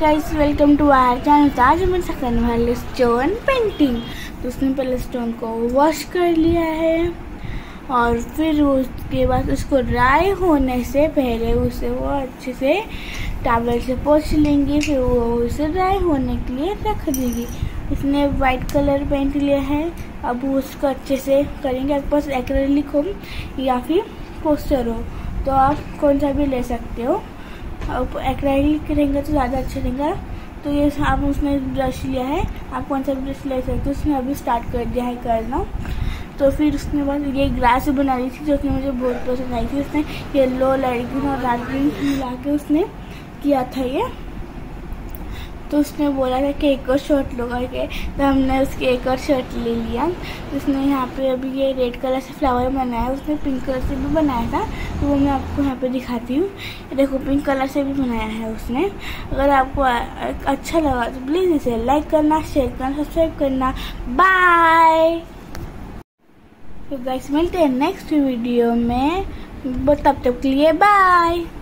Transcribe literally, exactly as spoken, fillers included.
Guys, welcome to our channel. आज हम करने वाले स्टोन पेंटिंग। तो उसने पहले स्टोन को वॉश कर लिया है और फिर उसके बाद उसको ड्राई होने से पहले उसे वो अच्छे से टॉवल से पोंछ लेंगे, फिर वो उसे ड्राई होने के लिए रख देंगे। इसने वाइट कलर पेंट लिया है, अब उसको अच्छे से करेंगे। आपके पास एक्रेलिक हो या फिर पोस्टर हो तो आप कौन सा भी ले सकते हो। आप एक्रेलिक रहेंगे तो ज़्यादा अच्छा रहेगा। तो ये आप उसने ब्रश लिया है, आप कौन सा ब्रश ले सकते हो। उसने अभी स्टार्ट कर दिया है करना। तो फिर उसके बाद ये ग्रास बना रही थी जो कि मुझे बहुत पसंद आई थी। उसने येलो लाइट ग्रीन और डार्क ग्रीन मिला के उसने किया था ये। तो उसने बोला था कि एक और शर्ट लो करके, तो हमने उसकी एक और शर्ट ले लिया। उसने यहाँ पे अभी ये रेड कलर से फ्लावर बनाया, उसने पिंक कलर से भी बनाया था, तो वो मैं आपको यहाँ पे दिखाती हूँ। देखो, पिंक कलर से भी बनाया है उसने। अगर आपको अच्छा लगा तो प्लीज़ इसे लाइक करना, शेयर करना, सब्सक्राइब करना। बाय। तो गाइस, मिलते हैं नेक्स्ट वीडियो में। तब तक के लिए बाय।